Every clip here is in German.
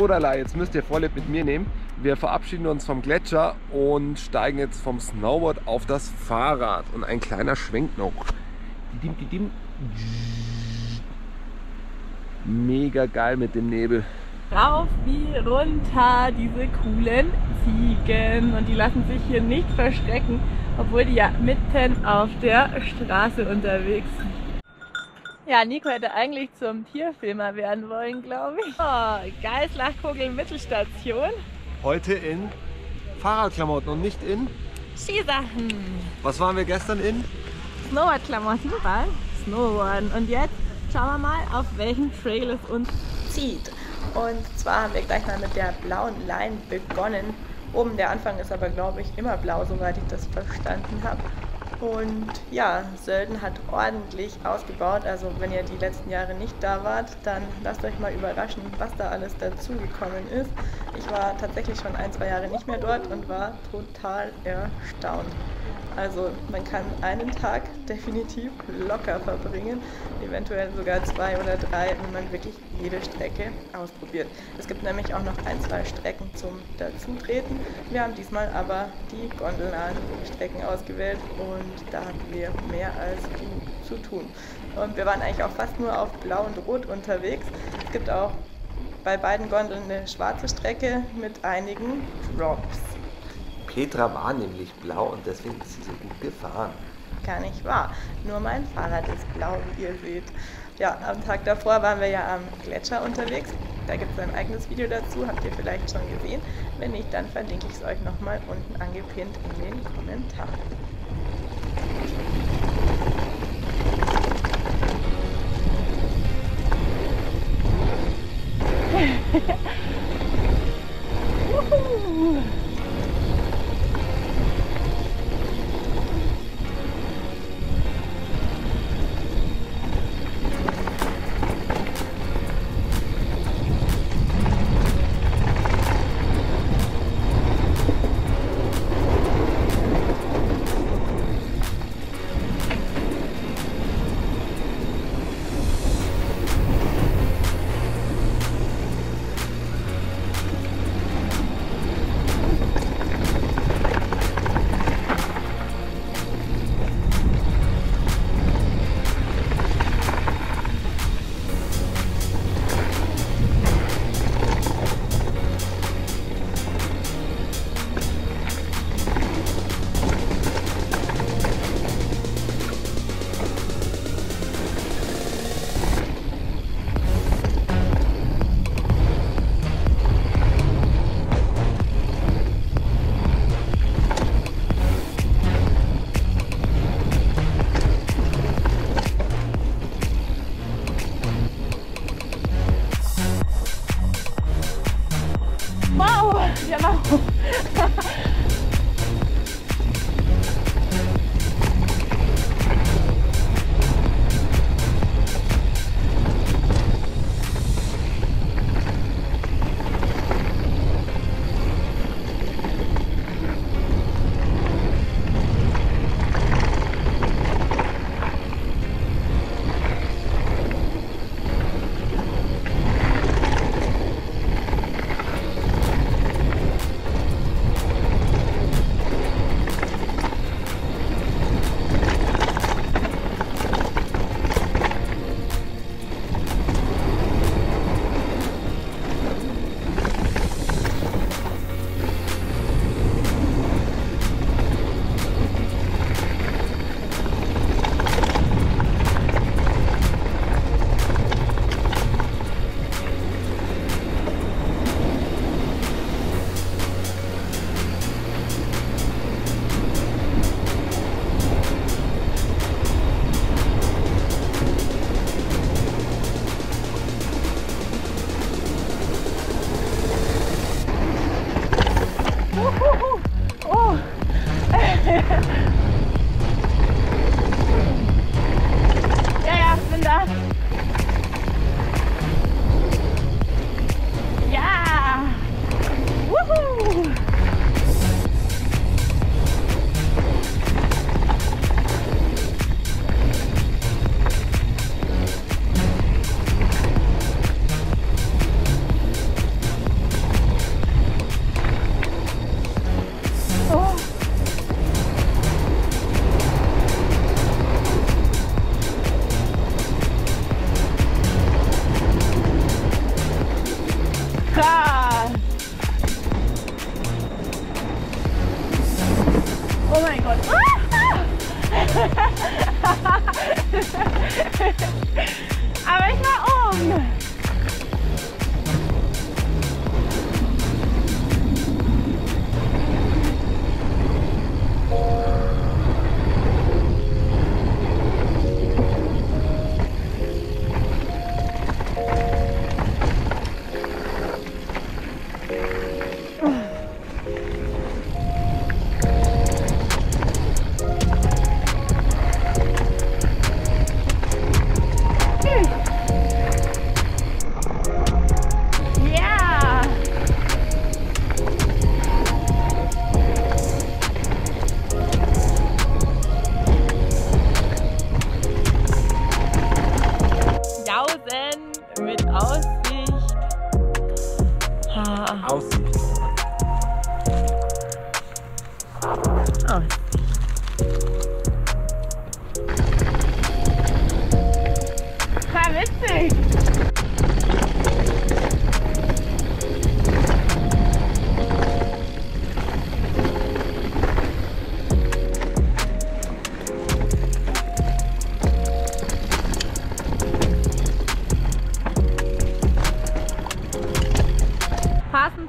Kodala, jetzt müsst ihr Vorlieb mit mir nehmen. Wir verabschieden uns vom Gletscher und steigen jetzt vom Snowboard auf das Fahrrad. Und ein kleiner Schwenk noch. Mega geil mit dem Nebel. Rauf wie runter, diese coolen Ziegen. Und die lassen sich hier nicht verschrecken, obwohl die ja mitten auf der Straße unterwegs sind. Ja, Nico hätte eigentlich zum Tierfilmer werden wollen, glaube ich. Oh, Gaislachkogl Mittelstation. Heute in Fahrradklamotten und nicht in Skisachen. Was waren wir gestern in? Snowboardklamotten, weil Snowboarden. Und jetzt schauen wir mal, auf welchen Trail es uns zieht. Und zwar haben wir gleich mal mit der blauen Line begonnen. Oben der Anfang ist aber, glaube ich, immer blau, soweit ich das verstanden habe. Und ja, Sölden hat ordentlich ausgebaut, also wenn ihr die letzten Jahre nicht da wart, dann lasst euch mal überraschen, was da alles dazugekommen ist. Ich war tatsächlich schon ein, zwei Jahre nicht mehr dort und war total erstaunt. Also man kann einen Tag definitiv locker verbringen, eventuell sogar 2 oder 3, wenn man wirklich jede Strecke ausprobiert. Es gibt nämlich auch noch ein, 2 Strecken zum Dazutreten. Wir haben diesmal aber die gondelnahen Strecken ausgewählt und da hatten wir mehr als genug zu tun. Und wir waren eigentlich auch fast nur auf Blau und Rot unterwegs. Es gibt auch bei beiden Gondeln eine schwarze Strecke mit einigen Drops. Petra war nämlich blau und deswegen ist sie so gut gefahren. Gar nicht wahr. Nur mein Fahrrad ist blau, wie ihr seht. Ja, am Tag davor waren wir ja am Gletscher unterwegs. Da gibt es ein eigenes Video dazu, habt ihr vielleicht schon gesehen. Wenn nicht, dann verlinke ich es euch nochmal unten angepinnt in den Kommentaren. mein Gott. Aber ich war oben.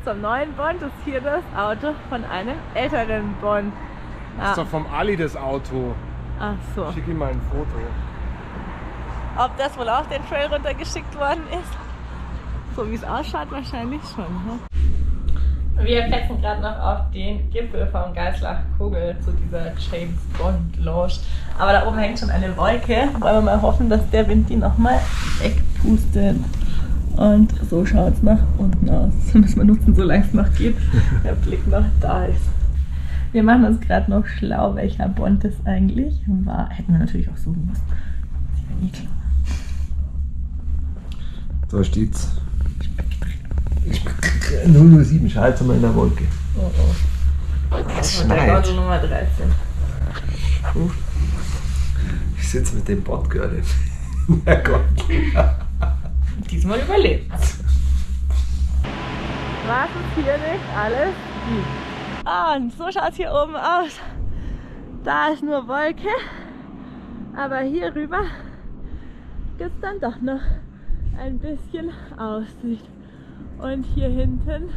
Zum neuen Bond ist hier das Auto von einem älteren Bond. Das ist doch vom Ali das Auto. Ach so. Ich schicke ihm mal ein Foto. Ob das wohl auch den Trail runtergeschickt worden ist? So wie es ausschaut, wahrscheinlich schon. Ne? Wir fetzen gerade noch auf den Gipfel vom Gaislachkogl zu dieser James Bond Lounge. Aber da oben hängt schon eine Wolke. Wollen wir mal hoffen, dass der Wind die nochmal wegpustet. Und so schaut es nach unten aus. Das müssen wir nutzen, solange es noch geht, der Blick noch da ist. Wir machen uns gerade noch schlau, welcher Bond das eigentlich war. Hätten wir natürlich auch suchen müssen. Das ist ja nie klar. Da steht's. 007, Schaltzimmer in der Wolke. Oh oh. Das ist der Bond Nummer 13. Ich sitze mit dem Bond-Girl in der Gott. Diesmal überlebt. Was es hier nicht alles gibt. Und so schaut es hier oben aus. Da ist nur Wolke, aber hier rüber gibt es dann doch noch ein bisschen Aussicht. Und hier hinten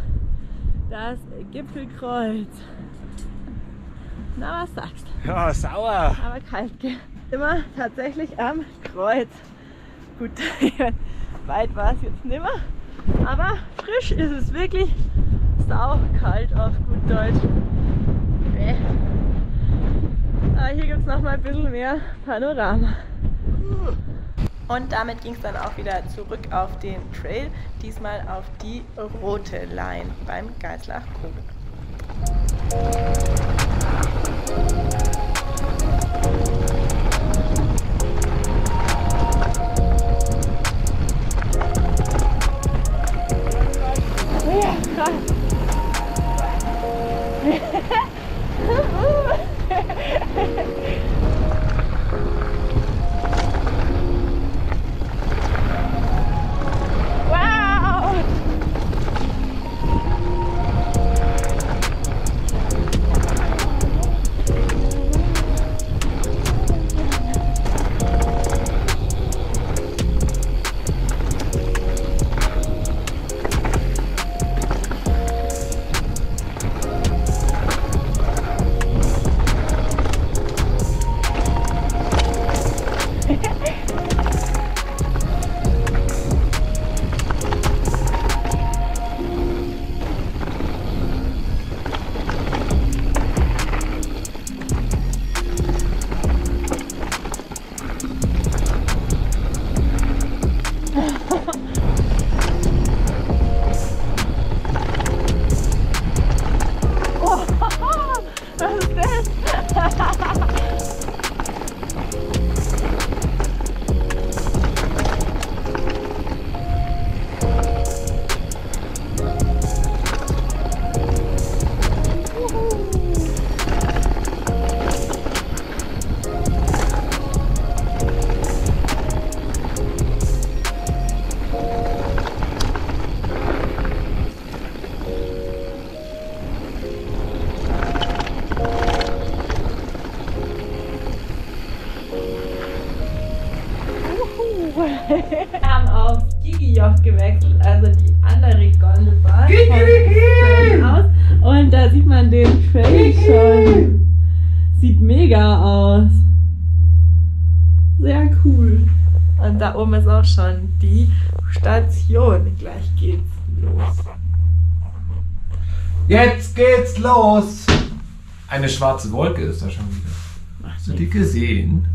das Gipfelkreuz. Na, was sagst du? Ja, sauer. Aber kalt geht. Immer tatsächlich am Kreuz. Gut. Weit war es jetzt nimmer, aber frisch ist es wirklich, saukalt auf gut Deutsch. Bäh. Aber hier gibt es noch mal ein bisschen mehr Panorama. Und damit ging es dann auch wieder zurück auf den Trail, diesmal auf die rote Line beim Gaislachkogl. Wir haben auf Gigi-Joch gewechselt, also die andere Gondelbahn. Und da sieht man den Trail schon. Sieht mega aus. Sehr cool. Und da oben ist auch schon die Station. Gleich geht's los. Jetzt geht's los! Eine schwarze Wolke ist da schon wieder. Hast du die gesehen?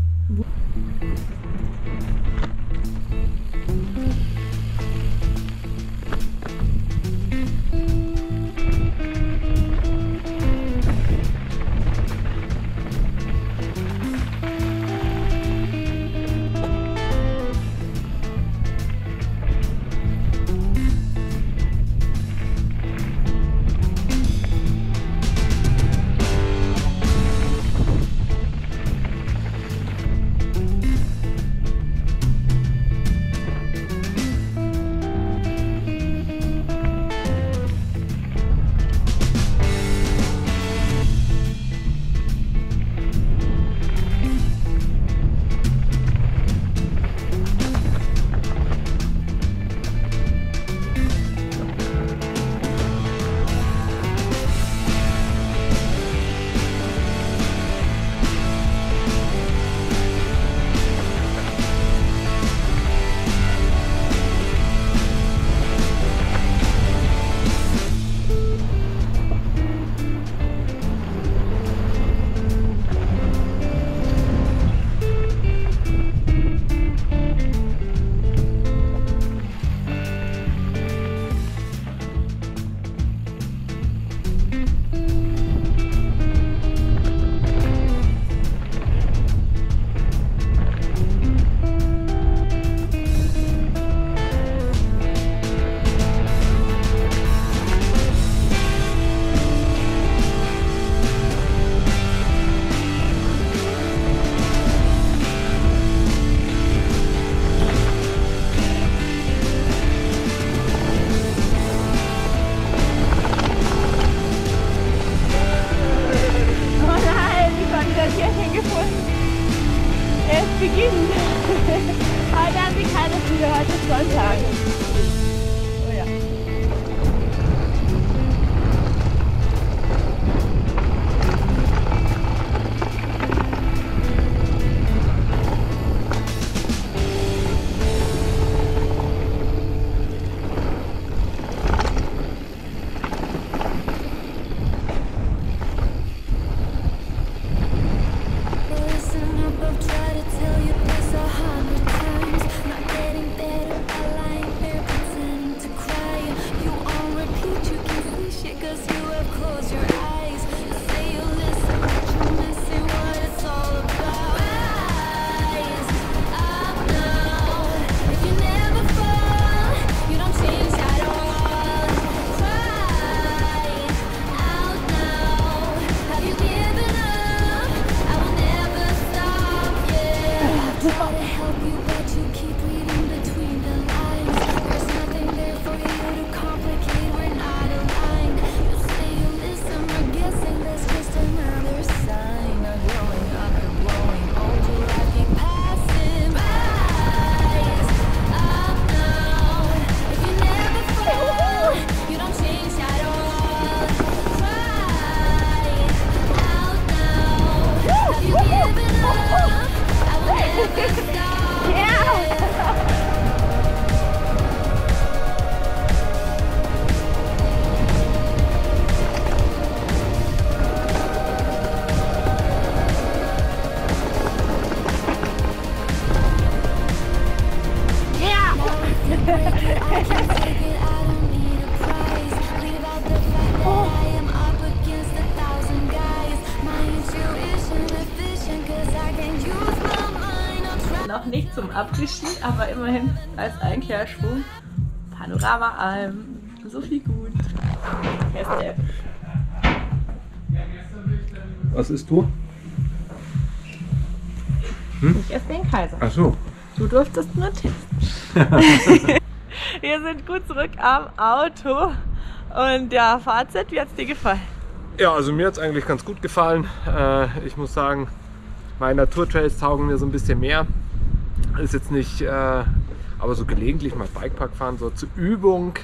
Noch nicht zum Abwischen, aber immerhin als Einkehrschwung. Panoramaalm. So viel gut. Was isst du? Hm? Ich esse den Kaiser. Ach so. Du durftest nur testen. Wir sind gut zurück am Auto und ja, Fazit, wie hat es dir gefallen? Ja, also mir hat es eigentlich ganz gut gefallen. Ich muss sagen, meine Naturtrails taugen mir so ein bisschen mehr. Ist jetzt nicht, aber so gelegentlich mal Bikepark fahren, so zur Übung,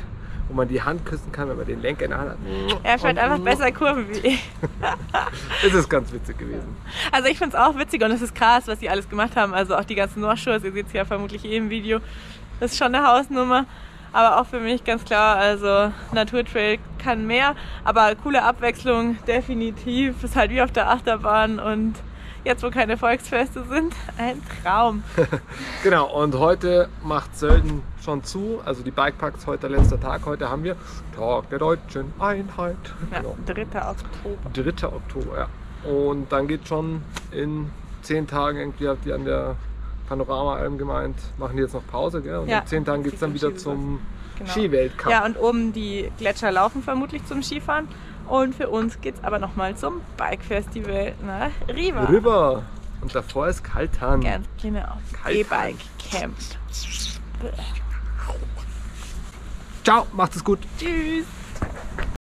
wo man die Hand küssen kann, wenn man den Lenker in der Hand hat. Er fährt einfach besser Kurven wie ich. Es ist ganz witzig gewesen. Also ich finde es auch witzig und es ist krass, was die alles gemacht haben. Also auch die ganzen North-Shores, ihr seht es ja vermutlich eh im Video. Das ist schon eine Hausnummer. Aber auch für mich ganz klar, also Naturtrail kann mehr, aber coole Abwechslung, definitiv. Ist halt wie auf der Achterbahn und jetzt, wo keine Volksfeste sind, ein Traum. Genau, und heute macht Sölden schon zu, also die Bikeparks, heute letzter Tag, heute haben wir Tag der Deutschen Einheit. Ja, genau. 3. Oktober. 3. Oktober, ja. Und dann geht schon in 10 Tagen irgendwie, habt ihr an der Panoramaalm gemeint, machen die jetzt noch Pause, gell? Und ja, in 10 Tagen geht es dann wieder zum Skiweltcup. Ja, und oben die Gletscher laufen vermutlich zum Skifahren. Und für uns geht es aber nochmal zum Bike-Festival nach Riva. Riva! Und davor ist Kaltan. Ganz genau. E-Bike-Camp. Ciao, macht es gut. Tschüss.